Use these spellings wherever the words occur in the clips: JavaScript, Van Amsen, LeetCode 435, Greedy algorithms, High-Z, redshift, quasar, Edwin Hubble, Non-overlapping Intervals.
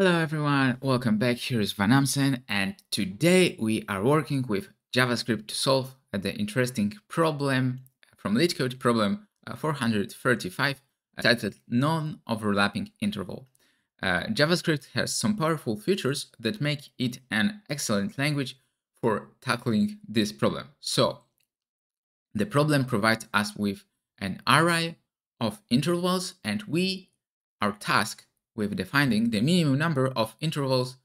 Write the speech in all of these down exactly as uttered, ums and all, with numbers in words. Hello everyone, welcome back. Here is Van Amsen, and today we are working with JavaScript to solve the interesting problem from LeetCode problem four hundred thirty-five titled Non-overlapping Interval. Uh, JavaScript has some powerful features that make it an excellent language for tackling this problem. So, the problem provides us with an array of intervals, and we are tasked with defining the minimum number of intervals,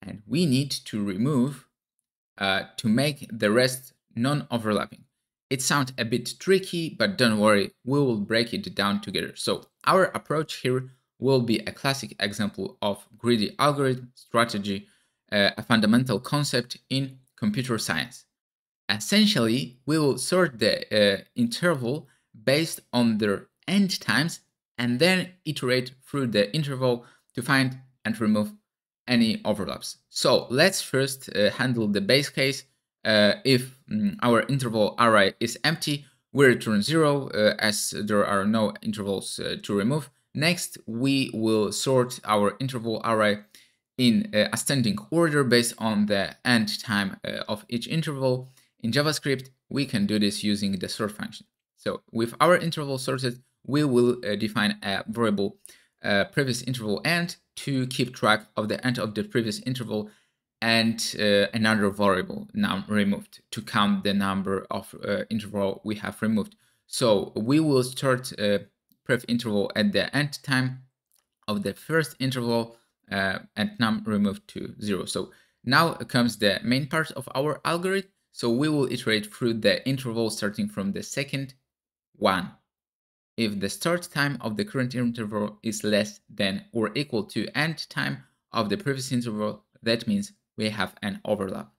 and we need to remove uh, to make the rest non-overlapping. It sounds a bit tricky, but don't worry, we will break it down together. So our approach here will be a classic example of greedy algorithm strategy, uh, a fundamental concept in computer science. Essentially, we will sort the uh, interval based on their end times and then iterate through the interval to find and remove any overlaps. So let's first uh, handle the base case. Uh, if mm, our interval array is empty, we return zero uh, as there are no intervals uh, to remove. Next, we will sort our interval array in uh, ascending order based on the end time uh, of each interval. In JavaScript, we can do this using the sort function. So with our interval sorted, we will uh, define a variable uh, previous interval end to keep track of the end of the previous interval, and uh, another variable num removed to count the number of uh, interval we have removed. So we will start uh, pref interval at the end time of the first interval uh, and num removed to zero. So now comes the main part of our algorithm. So we will iterate through the interval starting from the second one. If the start time of the current interval is less than or equal to end time of the previous interval, that means we have an overlap.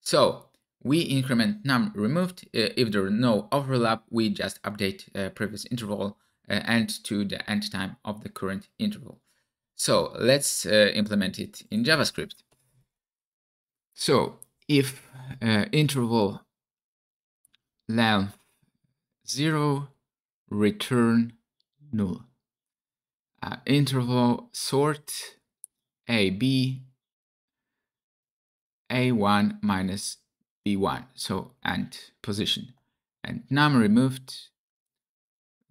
So we increment num removed. Uh, if there are no overlap, we just update uh, previous interval uh, end to the end time of the current interval. So let's uh, implement it in JavaScript. So if uh, interval length zero, return null. Uh, interval sort A B A one minus B one, so and position, and num removed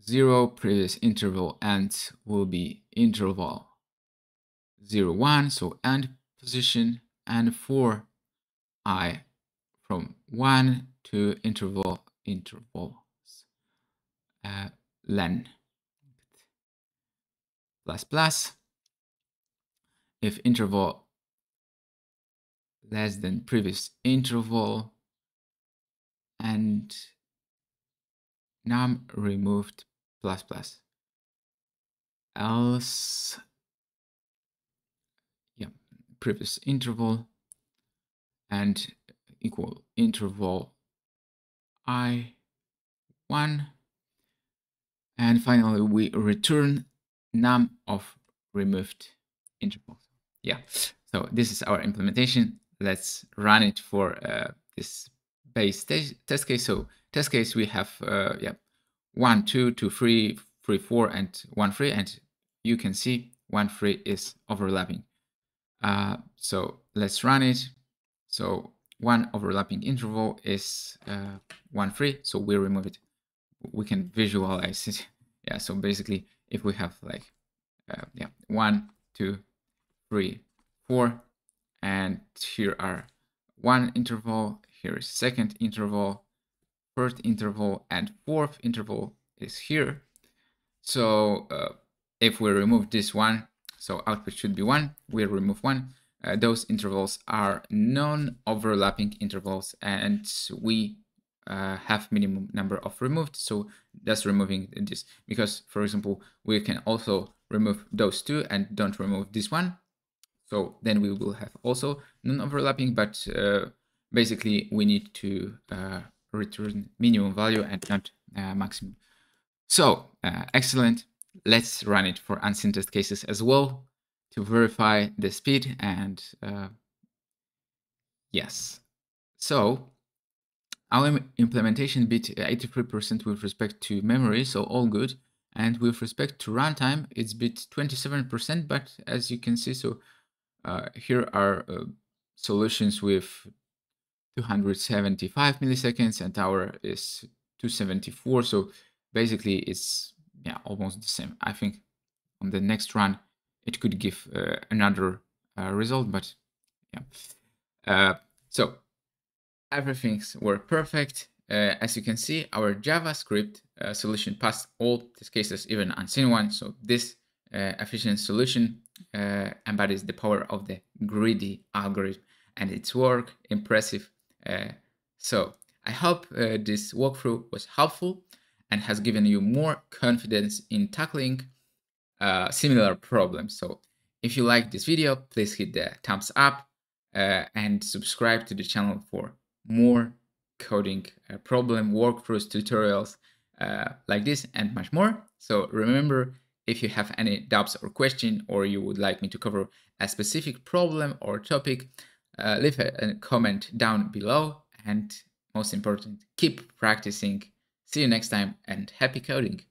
zero, previous interval and will be interval zero one, so and position, and for I from one to interval interval Uh, len plus plus. If interval less than previous interval and num removed plus plus, else yeah previous interval and equal interval I one. And finally, we return num of removed intervals. Yeah, so this is our implementation. Let's run it for uh, this base test case. So test case, we have uh, yeah, one, two, two, three, three, four, and one, three. And you can see one, three is overlapping. Uh, so let's run it. So one overlapping interval is uh, one, three. So we remove it. We can visualize it. Yeah, so basically if we have like uh, yeah one, two, three, four, and here are one interval, here is second interval, first interval, and fourth interval is here. So uh, if we remove this one, so output should be one. We remove one. Uh, those intervals are non-overlapping intervals, and we Uh, have minimum number of removed, so that's removing this, because for example we can also remove those two and don't remove this one, so then we will have also non-overlapping, but uh, basically we need to uh, return minimum value and not uh, maximum. So uh, excellent, let's run it for unsynthesized cases as well to verify the speed, and uh, yes, so our implementation beat eighty-three percent with respect to memory, so all good. And with respect to runtime, it's bit twenty-seven percent, but as you can see, so uh, here are uh, solutions with two hundred seventy-five milliseconds and our is two hundred seventy-four. So basically it's yeah almost the same. I think on the next run it could give uh, another uh, result, but yeah. Uh, so everything's were perfect. Uh, as you can see, our JavaScript uh, solution passed all test cases, even unseen one. So this uh, efficient solution uh, embodies the power of the greedy algorithm and its work. Impressive. Uh, so I hope uh, this walkthrough was helpful and has given you more confidence in tackling uh, similar problems. So if you like this video, please hit the thumbs up uh, and subscribe to the channel for more coding uh, problem walkthroughs, tutorials uh, like this and much more. So remember, if you have any doubts or question, or you would like me to cover a specific problem or topic, uh, leave a, a comment down below. And most important, keep practicing. See you next time and happy coding.